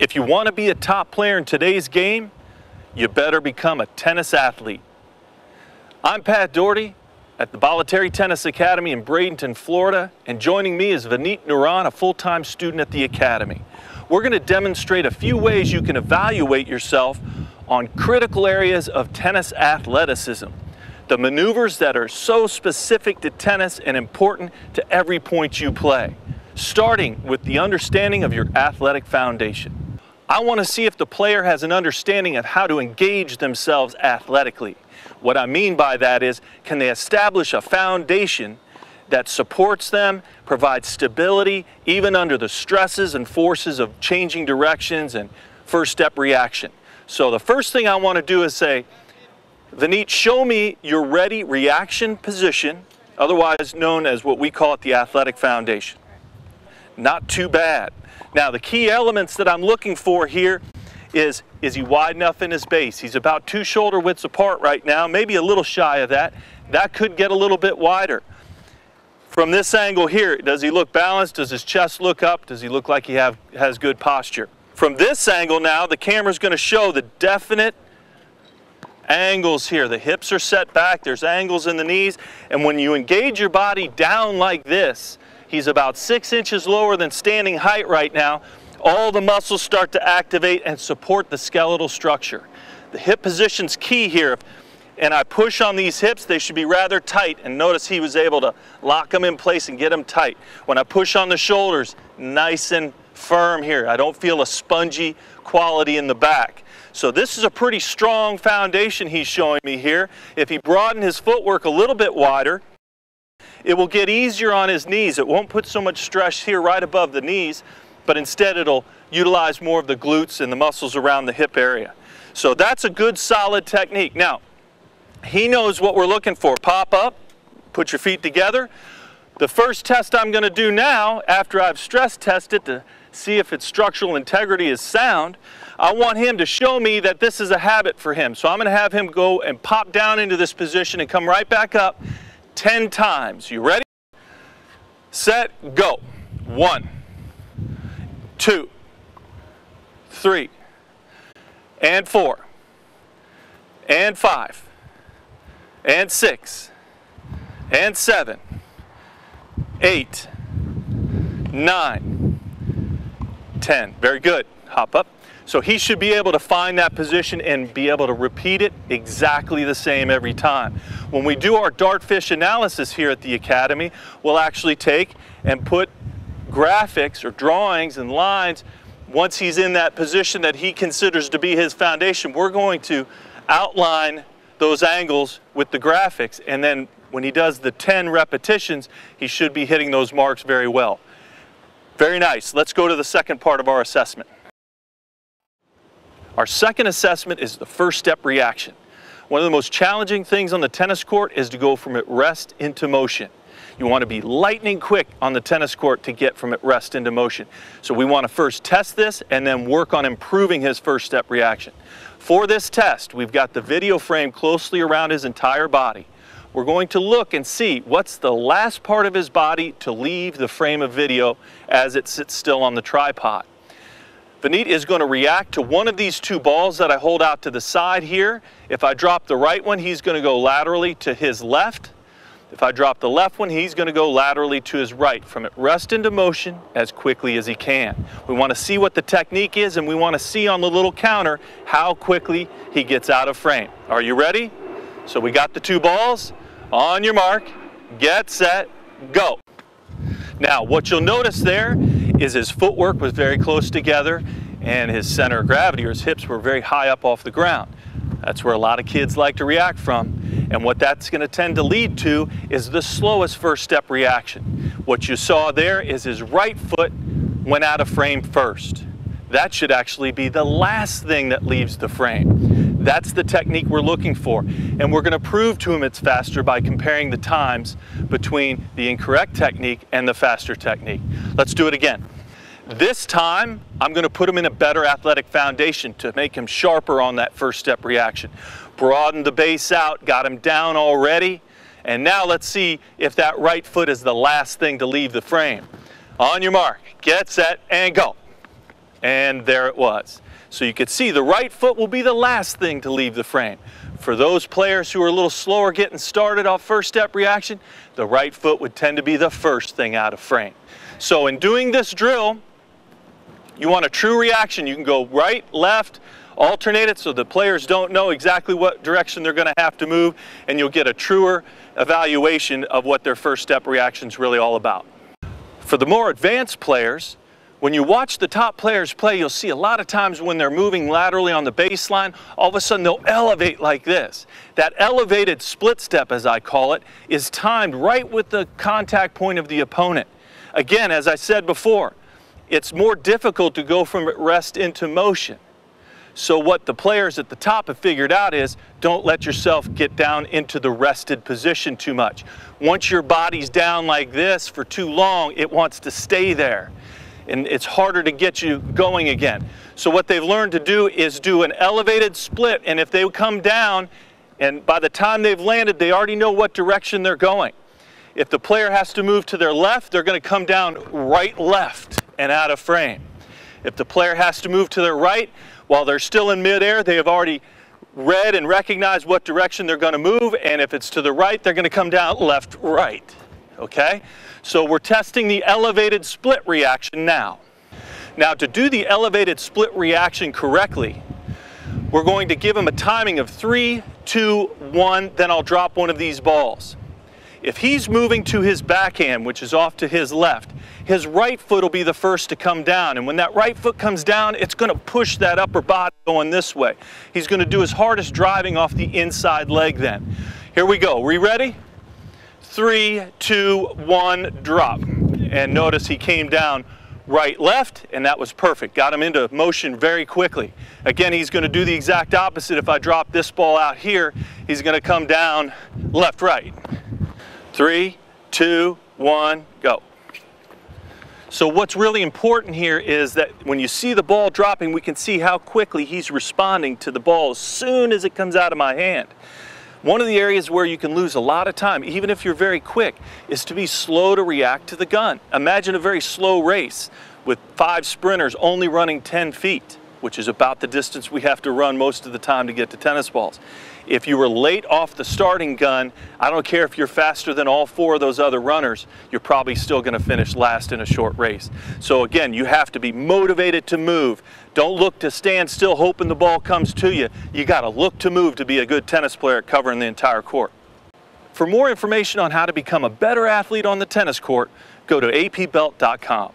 If you want to be a top player in today's game, you better become a tennis athlete. I'm Pat Doherty at the Bolletieri Tennis Academy in Bradenton, Florida, and joining me is Vineet Niran, a full-time student at the academy. We're going to demonstrate a few ways you can evaluate yourself on critical areas of tennis athleticism, the maneuvers that are so specific to tennis and important to every point you play, starting with the understanding of your athletic foundation. I want to see if the player has an understanding of how to engage themselves athletically. What I mean by that is, can they establish a foundation that supports them, provides stability, even under the stresses and forces of changing directions and first step reaction. So the first thing I want to do is say, Vineet, show me your ready reaction position, otherwise known as what we call it the athletic foundation. Not too bad. Now the key elements that I'm looking for here is he wide enough in his base? He's about two shoulder widths apart right now, maybe a little shy of that. That could get a little bit wider. From this angle here, does he look balanced? Does his chest look up? Does he look like he has good posture? From this angle now, the camera's going to show the definite angles here. The hips are set back, there's angles in the knees, and when you engage your body down like this, he's about 6 inches lower than standing height right now. All the muscles start to activate and support the skeletal structure. The hip position's key here, and I push on these hips, they should be rather tight, and notice he was able to lock them in place and get them tight. When I push on the shoulders, nice and firm here. I don't feel a spongy quality in the back. So this is a pretty strong foundation he's showing me here. If he broadened his footwork a little bit wider, it will get easier on his knees. It won't put so much stress here right above the knees, but instead it'll utilize more of the glutes and the muscles around the hip area. So that's a good solid technique. Now, he knows what we're looking for. Pop up, put your feet together. The first test I'm going to do now, after I've stress tested to see if its structural integrity is sound, I want him to show me that this is a habit for him. So I'm going to have him go and pop down into this position and come right back up 10 times. You ready? Set, go. 1, 2, 3, and 4, and 5, and 6, and 7, 8, 9, 10. Very good. Hop up. So he should be able to find that position and be able to repeat it exactly the same every time. When we do our Dartfish analysis here at the Academy, we'll actually take and put graphics or drawings and lines. Once he's in that position that he considers to be his foundation, we're going to outline those angles with the graphics, and then when he does the 10 repetitions, he should be hitting those marks very well. Very nice. Let's go to the second part of our assessment. Our second assessment is the first step reaction. One of the most challenging things on the tennis court is to go from at rest into motion. You want to be lightning quick on the tennis court to get from at rest into motion. So we want to first test this and then work on improving his first step reaction. For this test, we've got the video frame closely around his entire body. We're going to look and see what's the last part of his body to leave the frame of video as it sits still on the tripod. Vineet is going to react to one of these two balls that I hold out to the side here. If I drop the right one, he's going to go laterally to his left. If I drop the left one, he's going to go laterally to his right, from at rest into motion as quickly as he can. We want to see what the technique is, and we want to see on the little counter how quickly he gets out of frame. Are you ready? So we got the two balls. On your mark, get set, go. Now, what you'll notice there is his footwork was very close together and his center of gravity, or his hips, were very high up off the ground. That's where a lot of kids like to react from, and what that's going to tend to lead to is the slowest first step reaction. What you saw there is his right foot went out of frame first. That should actually be the last thing that leaves the frame. That's the technique we're looking for, and we're going to prove to him it's faster by comparing the times between the incorrect technique and the faster technique. Let's do it again. This time, I'm going to put him in a better athletic foundation to make him sharper on that first step reaction. Broaden the base out, got him down already, and now let's see if that right foot is the last thing to leave the frame. On your mark, get set, and go. And there it was. So you could see the right foot will be the last thing to leave the frame. For those players who are a little slower getting started off first step reaction, the right foot would tend to be the first thing out of frame. So in doing this drill, you want a true reaction. You can go right, left, alternate it so the players don't know exactly what direction they're going to have to move, and you'll get a truer evaluation of what their first step reaction is really all about. For the more advanced players, when you watch the top players play, you'll see a lot of times when they're moving laterally on the baseline, all of a sudden they'll elevate like this. That elevated split step, as I call it, is timed right with the contact point of the opponent. Again, as I said before, it's more difficult to go from rest into motion. So what the players at the top have figured out is, don't let yourself get down into the rested position too much. Once your body's down like this for too long, it wants to stay there, and it's harder to get you going again. So what they've learned to do is do an elevated split, and if they come down, and by the time they've landed, they already know what direction they're going. If the player has to move to their left, they're going to come down right, left, and out of frame. If the player has to move to their right, while they're still in midair, they have already read and recognized what direction they're going to move, and if it's to the right, they're going to come down left, right. Okay, so we're testing the elevated split reaction now. Now, to do the elevated split reaction correctly, we're going to give them a timing of 3, 2, 1, then I'll drop one of these balls. If he's moving to his backhand, which is off to his left, his right foot will be the first to come down, and when that right foot comes down, it's going to push that upper body going this way. He's going to do his hardest driving off the inside leg then. Here we go. We ready? 3, 2, 1, drop. And notice he came down right, left, and that was perfect. Got him into motion very quickly. Again, he's going to do the exact opposite. If I drop this ball out here, he's going to come down left, right. 3, 2, 1, go. So what's really important here is that when you see the ball dropping, we can see how quickly he's responding to the ball as soon as it comes out of my hand. One of the areas where you can lose a lot of time, even if you're very quick, is to be slow to react to the gun. Imagine a very slow race with 5 sprinters only running 10 feet, which is about the distance we have to run most of the time to get to tennis balls. If you were late off the starting gun, I don't care if you're faster than all 4 of those other runners, you're probably still going to finish last in a short race. So again, you have to be motivated to move. Don't look to stand still hoping the ball comes to you. You got to look to move to be a good tennis player covering the entire court. For more information on how to become a better athlete on the tennis court, go to APBelt.com.